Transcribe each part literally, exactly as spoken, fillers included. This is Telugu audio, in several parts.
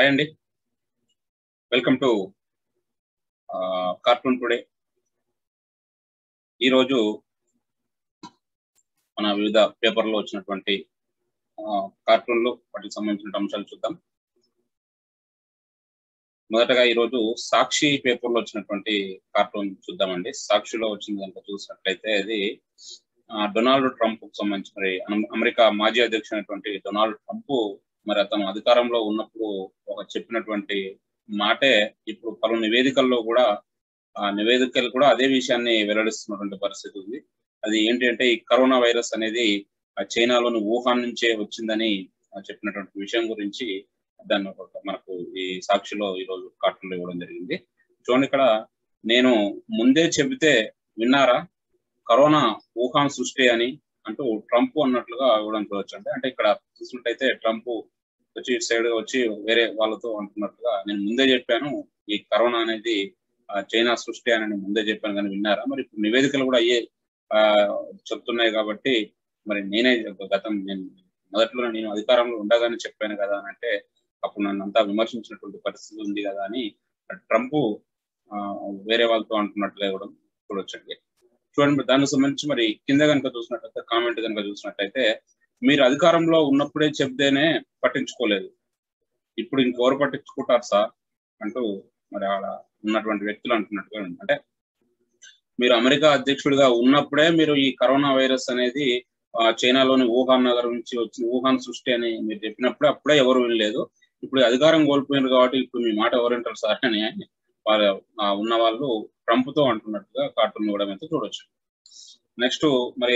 హాయ్ అండి, వెల్కమ్ టు కార్టూన్ టుడే. ఈరోజు మన వివిధ పేపర్లో వచ్చినటువంటి కార్టూన్లు వాటికి సంబంధించిన అంశాలు చూద్దాం. మొదటగా ఈరోజు సాక్షి పేపర్లో వచ్చినటువంటి కార్టూన్ చూద్దామండి. సాక్షిలో వచ్చిన దాంట్లో చూసినట్లయితే అది డొనాల్డ్ ట్రంప్ కు సంబంధించి, మరి అమెరికా మాజీ అధ్యక్షుడైనటువంటి డొనాల్డ్ ట్రంప్ మరి అతను అధికారంలో ఉన్నప్పుడు ఒక చెప్పినటువంటి మాటే ఇప్పుడు పలు నివేదికల్లో కూడా ఆ నివేదికలు కూడా అదే విషయాన్ని వెల్లడిస్తున్నటువంటి పరిస్థితి ఉంది. అది ఏంటంటే ఈ కరోనా వైరస్ అనేది చైనాలోని వుహాన్ నుంచే వచ్చిందని చెప్పినటువంటి విషయం గురించి దాన్ని మనకు ఈ సాక్షిలో ఈరోజు కార్టూన్లో ఇవ్వడం జరిగింది. చూడండి, ఇక్కడ నేను ముందే చెబితే విన్నారా, కరోనా వుహాన్ సృష్టి అని అంటూ ట్రంప్ అన్నట్లుగా ఇవ్వడం చూడవచ్చు. అంటే అంటే ఇక్కడ చూసినట్టయితే ట్రంప్ వచ్చి ఇటు సైడ్ వచ్చి వేరే వాళ్ళతో అంటున్నట్లుగా, నేను ముందే చెప్పాను ఈ కరోనా అనేది చైనా సృష్టి అని ముందే చెప్పాను, కానీ విన్నారా? మరి ఇప్పుడు నివేదికలు కూడా అయ్యే ఆ చెప్తున్నాయి కాబట్టి, మరి నేనే గతం నేను మొదట్లో నేను అధికారంలో ఉండగానే చెప్పాను కదా అని అంటే అప్పుడు నన్ను అంతా విమర్శించినటువంటి పరిస్థితి ఉంది కదా అని ట్రంప్ వేరే వాళ్ళతో అంటున్నట్లుగా ఇవ్వడం చూడొచ్చండి. చూడండి, దానికి సంబంధించి మరి కింద కనుక చూసినట్లయితే కామెంట్ కనుక చూసినట్లయితే, మీరు అధికారంలో ఉన్నప్పుడే చెప్తేనే పట్టించుకోలేదు, ఇప్పుడు ఇంకెవరు పట్టించుకుంటారు సార్ అంటూ మరి అలా ఉన్నటువంటి వ్యక్తులు అంటున్నట్టుగా, అంటే మీరు అమెరికా అధ్యక్షుడిగా ఉన్నప్పుడే మీరు ఈ కరోనా వైరస్ అనేది చైనాలోని వుహాన్ నగరం నుంచి వచ్చి వుహాన్ సృష్టి అని మీరు చెప్పినప్పుడే అప్పుడే ఎవరు వినలేదు, ఇప్పుడు అధికారం కోల్పోయినారు కాబట్టి ఇప్పుడు మీ మాట ఎవరు వింటారు సార్ అని వాళ్ళ ఉన్న వాళ్ళు ట్రంప్ తో అంటున్నట్టుగా కార్టూన్ ఇవ్వడం అయితే చూడొచ్చు. నెక్స్ట్ మరి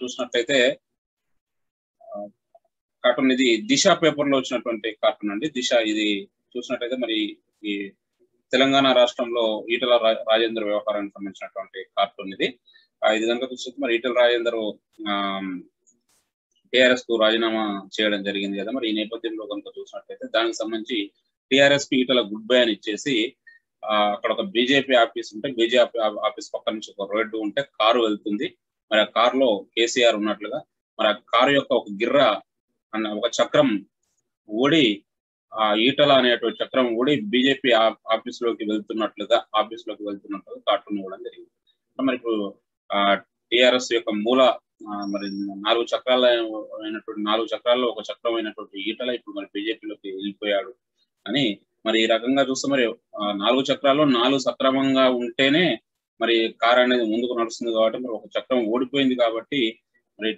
చూసినట్లయితే కార్టూన్ ఇది దిశ పేపర్ లో వచ్చినటువంటి కార్టూన్ అండి. దిశ ఇది చూసినట్లయితే మరి ఈ తెలంగాణ రాష్ట్రంలో ఈటల రాజేందర్ వ్యవహారానికి సంబంధించినటువంటి కార్టూన్ ఇది. ఇది కనుక చూసినట్టు మరి ఈటల రాజేందర్ ఆ టిఆర్ఎస్ కు రాజీనామా చేయడం జరిగింది కదా, మరి ఈ నేపథ్యంలో కనుక చూసినట్లయితే దానికి సంబంధించి టిఆర్ఎస్ కు ఈటల గుడ్ బై అని ఇచ్చేసి, అక్కడ ఒక బీజేపీ ఆఫీస్ ఉంటే బీజేపీ ఆఫీస్ పక్క నుంచి ఒక రోడ్డు ఉంటే కారు వెళ్తుంది, మరి ఆ కారులో కేసీఆర్ ఉన్నట్లుగా, మరి ఆ కారు యొక్క ఒక గిర్ర అన్న ఒక చక్రం ఓడి ఆ ఈటల అనేటువంటి చక్రం ఓడి బీజేపీ ఆఫీస్ లోకి వెళ్తున్నట్లుగా ఆఫీస్ లోకి వెళ్తున్నట్లుగా కార్టూన్ ఇవ్వడం జరిగింది. మరి ఇప్పుడు ఆ టిఆర్ఎస్ యొక్క మూల మరి నాలుగు చక్రాల అయినటువంటి నాలుగు చక్రాల్లో ఒక చక్రం అయినటువంటి ఈటల ఇప్పుడు మరి బీజేపీలోకి వెళ్ళిపోయాడు అని, మరి ఈ రకంగా చూస్తే మరి నాలుగు చక్రాల్లో నాలుగు సక్రమంగా ఉంటేనే మరి కారు అనేది ముందుకు నడుస్తుంది కాబట్టి, మరి ఒక చక్రం ఓడిపోయింది కాబట్టి మరి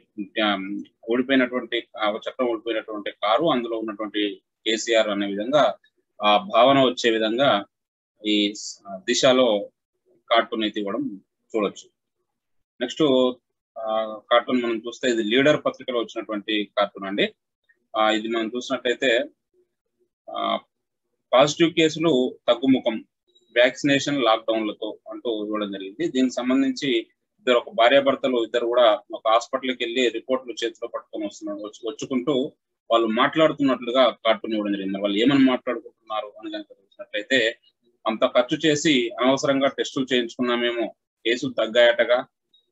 ఓడిపోయినటువంటి చక్రం ఓడిపోయినటువంటి కారు అందులో ఉన్నటువంటి కేసీఆర్ అనే విధంగా ఆ భావన వచ్చే విధంగా ఈ దిశలో కార్టూన్ అయితే ఇవ్వడం చూడొచ్చు. నెక్స్ట్ కార్టూన్ మనం చూస్తే ఇది లీడర్ పత్రికలో వచ్చినటువంటి కార్టూన్ అండి. ఇది మనం చూసినట్లయితే పాజిటివ్ కేసులు తగ్గుముఖం, వ్యాక్సినేషన్ లాక్డౌన్లతో అంటూ ఇవ్వడం జరిగింది. దీనికి సంబంధించి ఇద్దరు ఒక భార్యాభర్తలు ఇద్దరు కూడా ఒక హాస్పిటల్కి వెళ్ళి రిపోర్ట్లు చేతిలో పట్టుకొని వస్తున్నారు వచ్చుకుంటూ వాళ్ళు మాట్లాడుతున్నట్లుగా కార్టూన్ ఇవ్వడం జరిగింది. వాళ్ళు ఏమని మాట్లాడుకుంటున్నారు అని కనుక చూసినట్లయితే, అంత ఖర్చు చేసి అనవసరంగా టెస్టులు చేయించుకున్నామేమో, కేసులు తగ్గాయటగా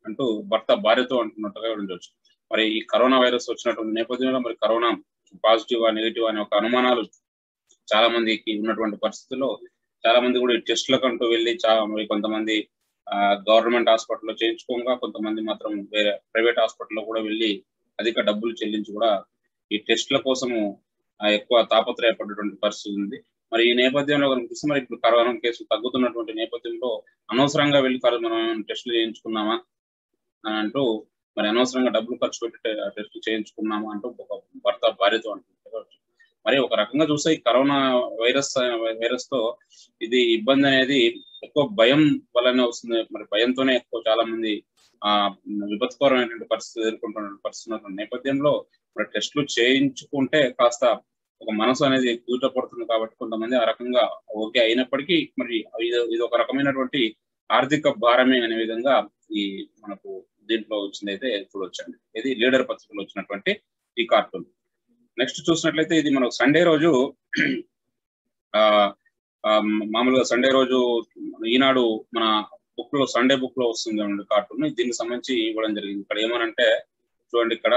అంటూ భర్త భార్యతో అంటున్నట్టుగా ఇవ్వడం చూడవచ్చు. మరి ఈ కరోనా వైరస్ వచ్చినటువంటి నేపథ్యంలో మరి కరోనా పాజిటివ్ నెగిటివ్ అనే ఒక అనుమానాలు చాలా మందికి ఉన్నటువంటి పరిస్థితుల్లో చాలా మంది కూడా టెస్టులకు అంటూ వెళ్ళి చాలా కొంతమంది గవర్నమెంట్ హాస్పిటల్లో చేయించుకోగా కొంతమంది మాత్రం వేరే ప్రైవేట్ హాస్పిటల్లో కూడా వెళ్ళి అధిక డబ్బులు చెల్లించి కూడా ఈ టెస్టుల కోసము ఎక్కువ తాపత్రయపడేటువంటి పరిస్థితి ఉంది. మరి ఈ నేపథ్యంలో కనిపిస్తే మరి ఇప్పుడు కరోనా కేసులు తగ్గుతున్నటువంటి నేపథ్యంలో అనవసరంగా వెళ్ళి మనం టెస్టులు చేయించుకున్నామా అని అంటూ, మరి అనవసరంగా డబ్బులు ఖర్చు పెట్టి టెస్టులు చేయించుకున్నామా అంటూ ఒక భర్త భార్యతో అంటున్నారు. మరి ఒక రకంగా చూస్తే ఈ కరోనా వైరస్ వైరస్ తో ఇది ఇబ్బంది అనేది ఎక్కువ భయం వల్లనే వస్తుంది. మరి భయంతోనే ఎక్కువ చాలా మంది ఆ విపత్కరమైనటువంటి పరిస్థితి ఎదుర్కొంటున్న పరిస్థితున్న నేపథ్యంలో మరి టెస్టులు చేయించుకుంటే కాస్త ఒక మనసు అనేది కూట పడుతుంది కాబట్టి కొంతమంది ఆ రకంగా ఓకే అయినప్పటికీ మరి ఇది ఒక రకమైనటువంటి ఆర్థిక భారమే అనే విధంగా ఈ మనకు దీంట్లో వచ్చింది అయితే చూడొచ్చండి. ఇది లీడర్ పత్రికలో వచ్చినటువంటి ఈ కార్టూన్. నెక్స్ట్ చూసినట్లయితే ఇది మనకు సండే రోజు ఆ మామూలుగా సండే రోజు ఈనాడు మన బుక్ లో సండే బుక్ లో వస్తుంది కార్టూన్. దీనికి సంబంధించి ఇవ్వడం జరిగింది. ఇక్కడ ఏమనంటే చూడండి, ఇక్కడ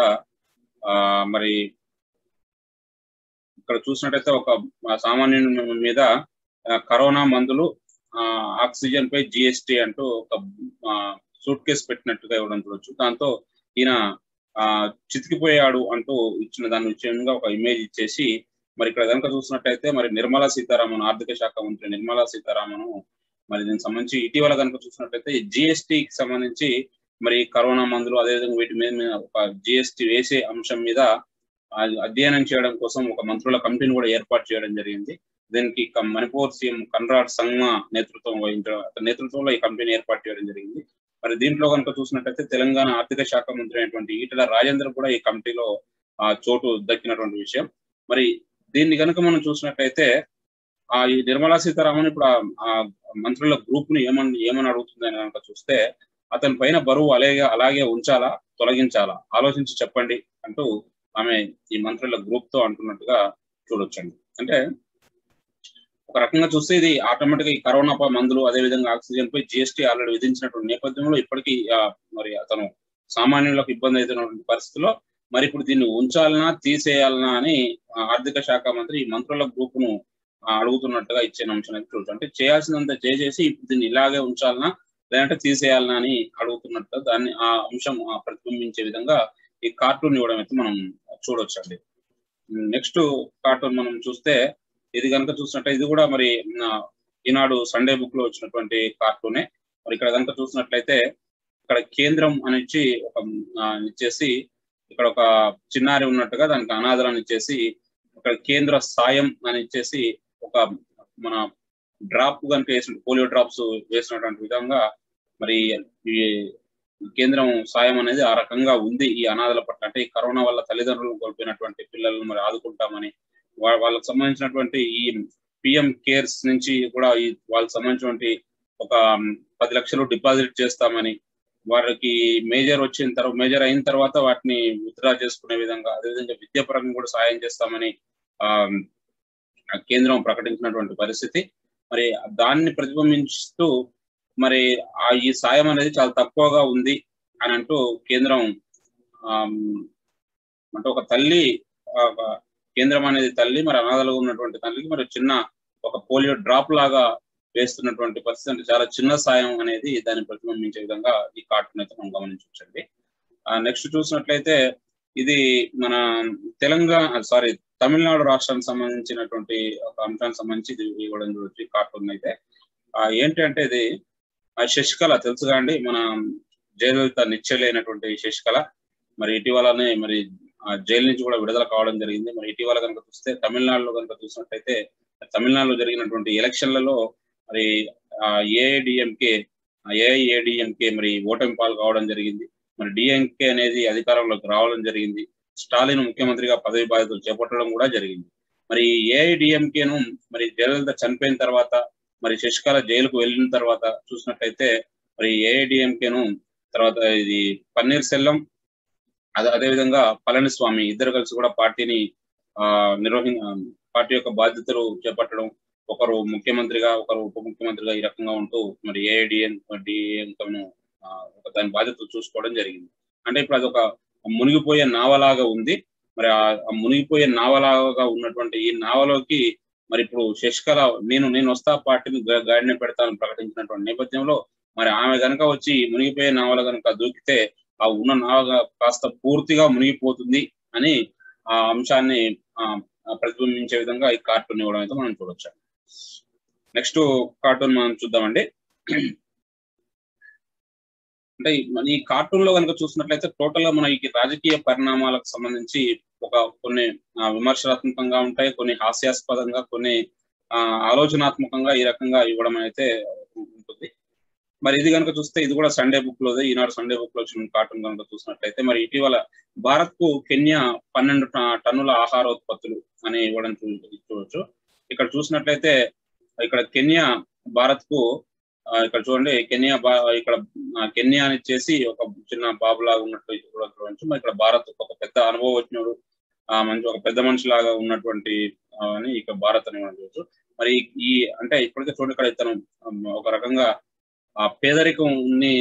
ఆ మరి ఇక్కడ చూసినట్లయితే ఒక సామాన్యుని మీద కరోనా మందులు ఆక్సిజన్ పై జీఎస్టీ అంటూ ఒక సూట్ కేస్ పెట్టినట్టుగా ఇవ్వడం చూడొచ్చు. దాంతో ఈయన ఆ చితికిపోయాడు అంటూ ఇచ్చిన దాని విషయంగా ఒక ఇమేజ్ ఇచ్చేసి, మరి ఇక్కడ కనుక చూసినట్టయితే మరి నిర్మలా సీతారామన్, ఆర్థిక శాఖ మంత్రి నిర్మలా సీతారామన్, మరి దీనికి సంబంధించి ఇటీవల కనుక చూసినట్టయితే జిఎస్టీకి సంబంధించి మరి కరోనా మందులు అదేవిధంగా వీటి మీద ఒక జిఎస్టీ వేసే అంశం మీద అధ్యయనం చేయడం కోసం ఒక మంత్రుల కమిటీని కూడా ఏర్పాటు చేయడం జరిగింది. దీనికి మణిపూర్ సీఎం కన్రాడ్ సంగ్మా నేతృత్వం వహించడం నేతృత్వంలో ఈ కమిటీని ఏర్పాటు చేయడం జరిగింది. మరి దీంట్లో కనుక చూసినట్లయితే తెలంగాణ ఆర్థిక శాఖ మంత్రి అయినటువంటి ఈటెల రాజేందర్ కూడా ఈ కమిటీలో ఆ చోటు దక్కినటువంటి విషయం. మరి దీన్ని కనుక మనం చూసినట్లయితే ఆ ఈ నిర్మలా సీతారామన్ ఇప్పుడు ఆ మంత్రుల గ్రూప్ ని ఏమని ఏమని అడుగుతుందని కనుక చూస్తే, అతని పైన బరువు అలాగే అలాగే ఉంచాలా తొలగించాలా ఆలోచించి చెప్పండి అంటూ ఆమె ఈ మంత్రుల గ్రూప్ తో అంటున్నట్టుగా చూడొచ్చండి. అంటే ఒక రకంగా చూస్తే ఇది ఆటోమేటిక్ గా ఈ కరోనా పై మందులు అదేవిధంగా ఆక్సిజన్ పై జిఎస్టీ ఆల్రెడీ విధించినటువంటి నేపథ్యంలో ఇప్పటికీ మరి అతను సామాన్యులకు ఇబ్బంది అవుతున్నటువంటి పరిస్థితిలో మరి ఇప్పుడు దీన్ని ఉంచాలనా తీసేయాలనా అని ఆర్థిక శాఖ మంత్రి ఈ మంత్రుల గ్రూప్ ను అడుగుతున్నట్టుగా ఇచ్చిన అంశం అయితే చూడచ్చు. అంటే చేయాల్సినంత చేసేసి దీన్ని ఇలాగే ఉంచాలనా లేదంటే తీసేయాలనా అని అడుగుతున్నట్టుగా దాన్ని ఆ అంశం ప్రతిబింబించే విధంగా ఈ కార్టూన్ ఇవ్వడం అయితే మనం చూడొచ్చండి. నెక్స్ట్ కార్టూన్ మనం చూస్తే ఇది కనుక చూసినట్లయితే ఇది కూడా మరి ఈనాడు సండే బుక్ లో వచ్చినటువంటి కార్టూనే. మరి ఇక్కడ కనుక చూసినట్లయితే ఇక్కడ కేంద్రం అని ఇచ్చి ఒక ఇచ్చేసి ఇక్కడ ఒక చిన్నారి ఉన్నట్టుగా దానికి అనాథలను ఇచ్చేసి ఇక్కడ కేంద్ర సాయం అని ఇచ్చేసి ఒక మన డ్రాప్ కనుక వేసిన పోలియో డ్రాప్స్ వేసినటువంటి విధంగా మరి ఈ కేంద్రం సాయం అనేది ఆ రకంగా ఉంది ఈ అనాథల పట్ల. అంటే ఈ కరోనా వల్ల తల్లిదండ్రులను కోల్పోయినటువంటి పిల్లలను మరి ఆదుకుంటామని వాళ్ళకు సంబంధించినటువంటి ఈ పిఎం కేర్స్ నుంచి కూడా ఈ వాళ్ళకి సంబంధించినటువంటి ఒక పది లక్షలు డిపాజిట్ చేస్తామని, వారికి మేజర్ వచ్చిన తర్వాత మేజర్ అయిన తర్వాత వాటిని విత్డ్రా చేసుకునే విధంగా అదేవిధంగా విద్యాపరంగా కూడా సాయం చేస్తామని ఆ కేంద్రం ప్రకటించినటువంటి పరిస్థితి. మరి దాన్ని ప్రతిబింబిస్తూ మరి ఆ ఈ సాయం అనేది చాలా తక్కువగా ఉంది అని అంటూ కేంద్రం అంటే ఒక తల్లి కేంద్రం అనేది తల్లి మరి అనాథలుగా ఉన్నటువంటి తల్లికి మరి చిన్న ఒక పోలియో డ్రాప్ లాగా వేస్తున్నటువంటి పరిస్థితి. అంటే చాలా చిన్న సాయం అనేది దాన్ని ప్రతిబింబించే విధంగా ఈ కార్టూన్ అయితే మనం గమనించవచ్చండి. నెక్స్ట్ చూసినట్లయితే ఇది మన తెలంగాణ సారీ తమిళనాడు రాష్ట్రానికి సంబంధించినటువంటి ఒక అంశానికి సంబంధించి ఇది ఇవ్వడం చూడొచ్చు ఈ కార్టూన్ అయితే. ఏంటంటే ఇది శశికళ తెలుసుగా అండి, మన జయలలిత నిశ్చలైనటువంటి శశికళ మరి ఇటీవలనే మరి జైలు నుంచి కూడా విడుదల కావడం జరిగింది. మరి ఇటీవల కనుక చూస్తే తమిళనాడులో కనుక చూసినట్టయితే తమిళనాడులో జరిగినటువంటి ఎలక్షన్లలో మరి ఏఐడిఎంకే ఏఐఏడిఎంకే మరి ఓటమి పాలు కావడం జరిగింది. మరి డిఎంకే అనేది అధికారంలోకి రావడం జరిగింది. స్టాలిన్ ముఖ్యమంత్రిగా పదవి బాధ్యతలు చేపట్టడం కూడా జరిగింది. మరి ఏఐడిఎంకేను మరి జయలలిత చనిపోయిన తర్వాత మరి శశికళ జైలుకు వెళ్ళిన తర్వాత చూసినట్లయితే మరి ఏఐడిఎంకేను తర్వాత ఇది పన్నీర్ సెల్వం అదే అదేవిధంగా పళనిస్వామి ఇద్దరు కలిసి కూడా పార్టీని ఆ నిర్వహి పార్టీ యొక్క బాధ్యతలు చేపట్టడం, ఒకరు ముఖ్యమంత్రిగా ఒకరు ఉప ముఖ్యమంత్రిగా ఈ రకంగా ఉంటూ మరి ఏఐడిఎం డిఎంకను దాని బాధ్యతలు చూసుకోవడం జరిగింది. అంటే ఇప్పుడు అదొక మునిగిపోయే నావలాగా ఉంది. మరి ఆ మునిగిపోయే నావలాగా ఉన్నటువంటి ఈ నావలోకి మరి ఇప్పుడు శశికళ నేను నేను వస్తా పార్టీని గాడిన పెడతానని ప్రకటించినటువంటి నేపథ్యంలో మరి ఆమె కనుక వచ్చి మునిగిపోయే నావల కనుక దూకితే ఆ ఉన్న నావగా కాస్త పూర్తిగా మునిగిపోతుంది అని ఆ అంశాన్ని ప్రతిబింబించే విధంగా ఈ కార్టూన్ ఇవ్వడం అయితే మనం చూడొచ్చు. నెక్స్ట్ కార్టూన్ మనం చూద్దామండి. అంటే ఈ కార్టూన్ లో కనుక చూసినట్లయితే టోటల్ గా మనకి రాజకీయ పరిణామాలకు సంబంధించి ఒక కొన్ని విమర్శనాత్మకంగా ఉంటాయి, కొన్ని హాస్యాస్పదంగా, కొన్ని ఆ ఆలోచనాత్మకంగా ఈ రకంగా ఇవ్వడం అయితే ఉంటుంది. మరి ఇది కనుక చూస్తే ఇది కూడా సండే బుక్ లో ఈనాడు సండే బుక్ లో వచ్చిన కార్టూన్ కనుక చూసినట్లయితే మరి ఇటీవల భారత్ కు కెన్యా పన్నెండు టన్నుల ఆహారోత్పత్తులు అని ఇవ్వడం చూడవచ్చు. ఇక్కడ చూసినట్లయితే ఇక్కడ కెన్యా భారత్ కు ఇక్కడ చూడండి కెన్యా ఇక్కడ కెన్యా అని చేసి ఒక చిన్న బాబులాగా ఉన్నట్టు చూడవచ్చు. మరి ఇక్కడ భారత్ ఒక పెద్ద అనుభవజ్ఞుడు మంచి ఒక పెద్ద మనిషి లాగా ఉన్నటువంటి అని ఇక్కడ భారత్ అని మనం చూడవచ్చు. మరి ఈ అంటే ఇప్పటికే చూడండి ఇక్కడ ఇతను ఒక రకంగా ఆ పేదరికాన్ని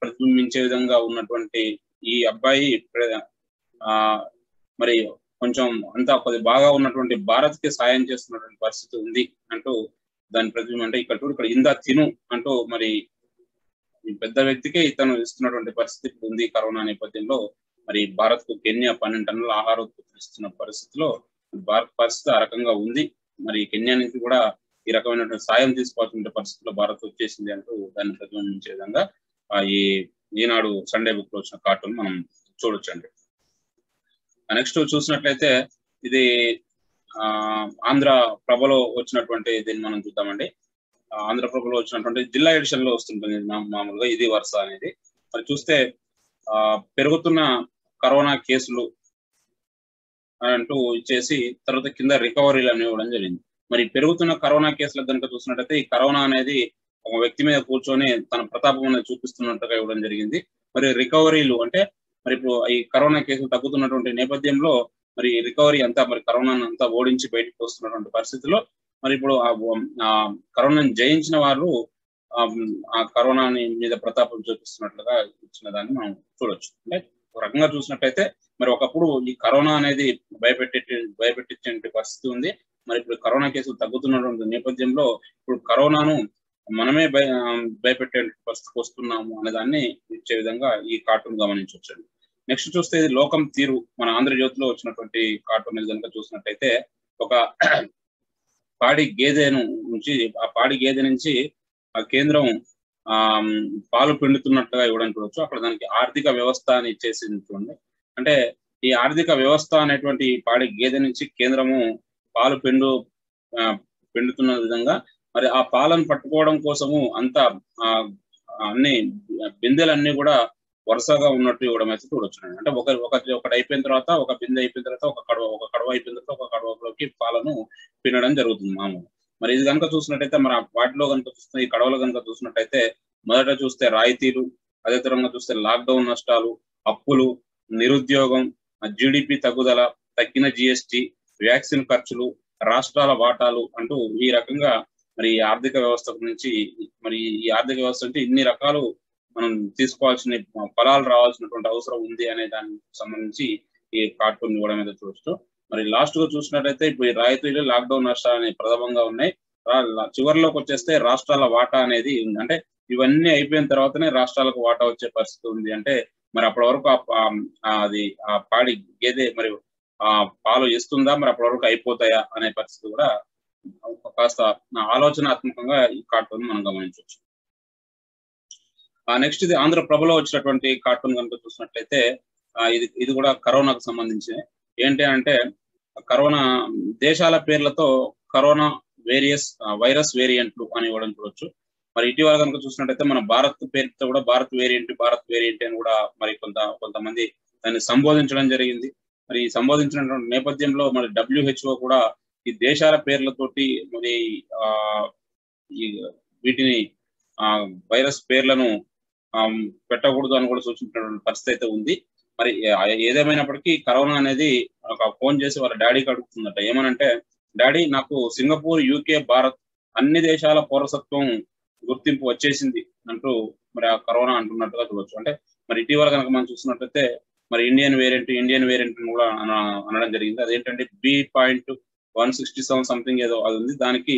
ప్రతిబింబించే విధంగా ఉన్నటువంటి ఈ అబ్బాయి ఆ మరి కొంచెం అంతా కొద్ది బాగా ఉన్నటువంటి భారత్ కి సాయం చేస్తున్నటువంటి పరిస్థితి ఉంది అంటూ దాని ప్రతిబింబం అంటే ఇక్కడ చూడు ఇక్కడ ఇందా తిను అంటూ మరి ఈ పెద్ద వ్యక్తికి ఇతను ఇస్తున్నటువంటి పరిస్థితి ఉంది కరోనా నేపథ్యంలో మరి భారత్ కు కెన్యా పన్నెండు టన్నుల ఆహార ఉత్పత్తి ఇస్తున్న పరిస్థితిలో భారత్ పరిస్థితి ఆ రకంగా ఉంది మరి కెన్యా నుంచి కూడా ఈ రకమైనటువంటి సాయం తీసుకోవాల్సిన పరిస్థితిలో భారత్ వచ్చేసింది అంటూ దాన్ని ప్రతిబింబించే విధంగా ఆ ఈ ఈనాడు సండే బుక్ లో వచ్చిన కార్టూన్ మనం చూడొచ్చండి. నెక్స్ట్ చూసినట్లయితే ఇది ఆ ఆంధ్ర ప్రభలో వచ్చినటువంటి దీన్ని మనం చూద్దామండి. ఆంధ్రప్రభలో వచ్చినటువంటి జిల్లా ఎడిషన్ లో వస్తుంటుంది మామూలుగా ఇది వరుస అనేది. మరి చూస్తే ఆ పెరుగుతున్న కరోనా కేసులు అంటూ ఇచ్చేసి తర్వాత కింద రికవరీలు అనేవి ఇవ్వడం జరిగింది. మరి పెరుగుతున్న కరోనా కేసుల కనుక చూసినట్లయితే ఈ కరోనా అనేది ఒక వ్యక్తి మీద కూర్చొని తన ప్రతాపం అనేది చూపిస్తున్నట్టుగా ఇవ్వడం జరిగింది. మరి రికవరీలు అంటే మరి ఇప్పుడు ఈ కరోనా కేసులు తగ్గుతున్నటువంటి నేపథ్యంలో మరి రికవరీ అంతా మరి కరోనా అంతా ఓడించి బయటకు వస్తున్నటువంటి పరిస్థితిలో మరి ఇప్పుడు ఆ కరోనాను జయించిన వారు ఆ కరోనా మీద ప్రతాపం చూపిస్తున్నట్లుగా ఇచ్చిన దాన్ని మనం చూడొచ్చు. అంటే ఒక రకంగా చూసినట్టయితే మరి ఒకప్పుడు ఈ కరోనా అనేది భయపెట్టే భయపెట్టించే పరిస్థితి ఉంది. మరి ఇప్పుడు కరోనా కేసులు తగ్గుతున్నటువంటి నేపథ్యంలో ఇప్పుడు కరోనాను మనమే భయ భయపెట్టే పరిస్థితికి వస్తున్నాము అనే దాన్ని ఇచ్చే విధంగా ఈ కార్టూన్ గమనించవచ్చండి. నెక్స్ట్ చూస్తే ఇది లోకం తీరు మన ఆంధ్రజ్యోతిలో వచ్చినటువంటి కార్టూన్ అనేది కనుక చూసినట్టయితే ఒక పాడి గేదెను నుంచి ఆ పాడి గేదె నుంచి ఆ కేంద్రం ఆ పాలు పిండుతున్నట్టుగా ఇవ్వడం చూడవచ్చు. అక్కడ దానికి ఆర్థిక వ్యవస్థ అని ఇచ్చేసింది చూడండి. అంటే ఈ ఆర్థిక వ్యవస్థ అనేటువంటి పాడి గేదె నుంచి కేంద్రము పాలు పిండు పిండుతున్న విధంగా మరి ఆ పాలను పట్టుకోవడం కోసము అంతా అన్ని బిందెలన్నీ కూడా వరుసగా ఉన్నట్టు ఇవ్వడం అయితే చూడొచ్చున్నాడు. అంటే ఒక ఒకటి అయిపోయిన తర్వాత ఒక బిందె అయిపోయిన తర్వాత ఒక కడవ ఒక కడవ అయిపోయిన తర్వాత ఒక కడవలోకి పాలను పిండడం జరుగుతుంది మామూలు. మరి ఇది కనుక చూసినట్టయితే మరి వాటిలో కనుక చూస్తున్న ఈ కడవలో కనుక చూసినట్టయితే మొదట చూస్తే రాయితీలు, అదే తరంగా చూస్తే లాక్డౌన్ నష్టాలు, అప్పులు, నిరుద్యోగం, జీడిపి తగ్గుదల, తగ్గిన జిఎస్టి, వ్యాక్సిన్ ఖర్చులు, రాష్ట్రాల వాటాలు అంటూ ఈ రకంగా మరి ఆర్థిక వ్యవస్థ నుంచి మరి ఈ ఆర్థిక వ్యవస్థ అంటే ఇన్ని రకాలు మనం తీసుకోవాల్సిన ఫలాలు రావాల్సినటువంటి అవసరం ఉంది అనే దానికి సంబంధించి ఈ కార్టూన్ ఇవ్వడం అయితే చూస్తూ మరి లాస్ట్ గా చూసినట్లయితే ఇప్పుడు ఈ రాయితీలు, లాక్డౌన్ నష్టాలు అనేవి ప్రథమంగా ఉన్నాయి. చివరిలోకి వచ్చేస్తే రాష్ట్రాల వాటా అనేది ఉంది. అంటే ఇవన్నీ అయిపోయిన తర్వాతనే రాష్ట్రాలకు వాటా వచ్చే పరిస్థితి ఉంది. అంటే మరి అప్పటి వరకు అది ఆ పాడి గేదె మరి ఆ పాలు ఇస్తుందా మరి అప్పటి వరకు అయిపోతాయా అనే పరిస్థితి కూడా కాస్త ఆలోచనాత్మకంగా ఈ కార్టూన్ మనం గమనించవచ్చు. నెక్స్ట్ ఇది ఆంధ్రప్రభలో వచ్చినటువంటి కార్టూన్ కనుక చూసినట్లయితే ఇది ఇది కూడా కరోనాకు సంబంధించి ఏంటి అంటే కరోనా దేశాల పేర్లతో కరోనా వేరియస్ వైరస్ వేరియంట్లు అని ఇవ్వడం చూడొచ్చు. మరి ఇటీవల కనుక చూసినట్టయితే మన భారత్ పేరుతో కూడా భారత్ వేరియంట్ భారత్ వేరియంట్ అని కూడా మరి కొంత కొంతమంది దాన్ని సంబోధించడం జరిగింది. మరి ఈ సంబోధించినటువంటి నేపథ్యంలో మరి డబ్ల్యూహెచ్ఓ కూడా ఈ దేశాల పేర్లతోటి మరి ఆ ఈ వీటిని ఆ వైరస్ పేర్లను పెట్టకూడదు అని కూడా సూచించినటువంటి పరిస్థితి అయితే ఉంది. మరి ఏదేమైనప్పటికీ కరోనా అనేది ఒక ఫోన్ చేసి వాళ్ళ డాడీకి అడుగుతుందట. ఏమనంటే డాడీ నాకు సింగపూర్, యూకే, భారత్ అన్ని దేశాల పౌరసత్వం గుర్తింపు వచ్చేసింది అంటూ మరి ఆ కరోనా అంటున్నట్టుగా చూడవచ్చు. అంటే మరి ఇటీవల కనుక మనం చూసినట్లయితే మరి ఇండియన్ వేరియంట్ ఇండియన్ వేరియంట్ కూడా అనడం జరిగింది. అదేంటంటే B point one sixty seven something ఏదో అది ఉంది. దానికి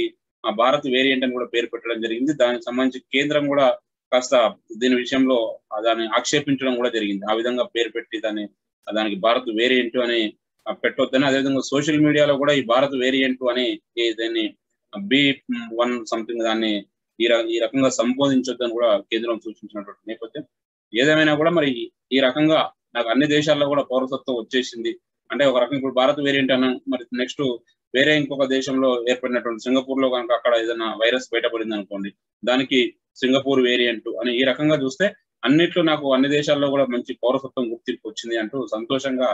ఆ భారత్ వేరియంట్ అని కూడా పేరు పెట్టడం జరిగింది. దానికి సంబంధించి కేంద్రం కూడా కాస్త దీని విషయంలో దాన్ని ఆక్షేపించడం కూడా జరిగింది. ఆ విధంగా పేరు పెట్టి దాన్ని దానికి భారత్ వేరియంట్ అని పెట్టొద్దని, అదేవిధంగా సోషల్ మీడియాలో కూడా ఈ భారత్ వేరియంట్ అని దాన్ని బి వన్ సంథింగ్ దాన్ని ఈ ఈ రకంగా సంబోధించొద్దని కూడా కేంద్రం సూచించినటువంటి నేపథ్యం ఏదేమైనా కూడా మరి ఈ రకంగా నాకు అన్ని దేశాల్లో కూడా పౌరసత్వం వచ్చేసింది. అంటే ఒక రకంగా ఇప్పుడు భారత్ వేరియంట్ అన్న మరి నెక్స్ట్ వేరే ఇంకొక దేశంలో ఏర్పడినటువంటి సింగపూర్ లో కనుక అక్కడ ఏదైనా వైరస్ బయటపడింది అనుకోండి, దానికి సింగపూర్ వేరియంట్ అని ఈ రకంగా చూస్తే అన్నిట్లో నాకు అన్ని దేశాల్లో కూడా మంచి పౌరసత్వం గుర్తింపు వచ్చింది అంటూ సంతోషంగా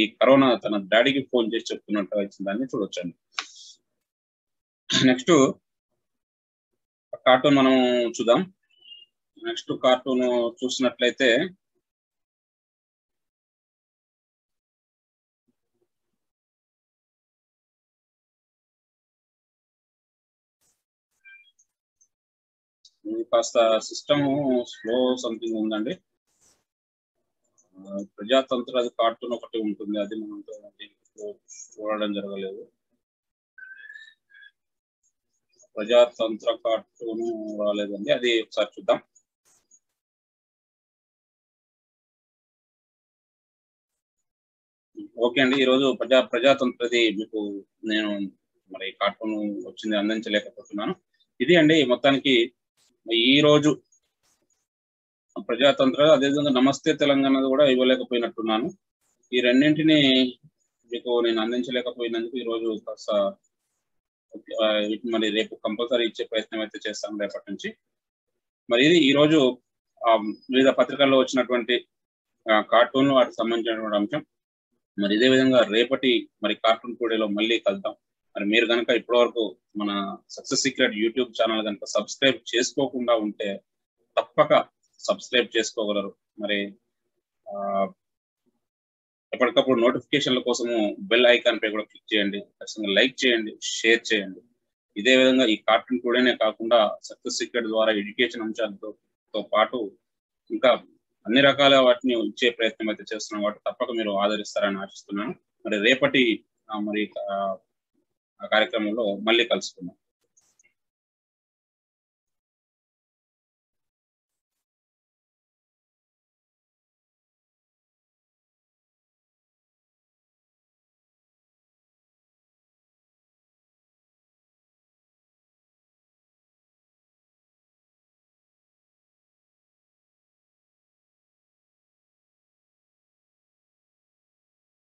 ఈ కరోనా తన డాడీకి ఫోన్ చేసి చెప్తున్నట్టుగా ఇచ్చిన దాన్ని చూడొచ్చండి. నెక్స్ట్ కార్టూన్ మనం చూద్దాం. నెక్స్ట్ కార్టూన్ చూసినట్లయితే కాస్త సిస్టమ్ స్లో సంథింగ్ ఉందండి. ప్రజాతంత్ర అది కార్టూన్ ఒకటి ఉంటుంది, అది మనం చూడడం జరగలేదు. ప్రజాతంత్ర కార్టూన్ రాలేదండి, అది ఒకసారి చూద్దాం. ఓకే అండి, ఈరోజు ప్రజా ప్రజాతంత్రది మీకు నేను మరి కార్టూన్ వచ్చింది అందించలేకపోతున్నాను. ఇది అండి మొత్తానికి ఈరోజు ప్రజాతంత్ర, అదేవిధంగా నమస్తే తెలంగాణ కూడా ఇవ్వలేకపోయినట్టున్నాను. ఈ రెండింటిని మీకు నేను అందించలేకపోయినందుకు ఈరోజు కాస్త మరి రేపు కంపల్సరీ ఇచ్చే ప్రయత్నం అయితే చేస్తాను రేపటి నుంచి. మరి ఇది ఈరోజు వివిధ పత్రికల్లో వచ్చినటువంటి కార్టూన్లు వాటికి సంబంధించినటువంటి అంశం. మరి ఇదే విధంగా రేపటి మరి కార్టూన్ టూడేలో మళ్ళీ కలుద్దాం. మరి మీరు కనుక ఇప్పటివరకు మన సక్సెస్ సీక్రెట్ యూట్యూబ్ ఛానల్ కనుక సబ్స్క్రైబ్ చేసుకోకుండా ఉంటే తప్పక సబ్స్క్రైబ్ చేసుకోగలరు. మరి ఎప్పటికప్పుడు నోటిఫికేషన్ల కోసము బెల్ ఐకాన్ పై కూడా క్లిక్ చేయండి, ఖచ్చితంగా లైక్ చేయండి, షేర్ చేయండి. ఇదే విధంగా ఈ కార్టూన్ టూడేనే కాకుండా సక్సెస్ సీక్రెట్ ద్వారా ఎడ్యుకేషన్ అంశాలతో పాటు ఇంకా అన్ని రకాల వాటిని ఇచ్చే ప్రయత్నం అయితే చేస్తున్నాం, వాటి తప్పక మీరు ఆదరిస్తారని ఆశిస్తున్నాను. మరి రేపటి మరి ఆ కార్యక్రమంలో మళ్ళీ కలుసుకుందాం.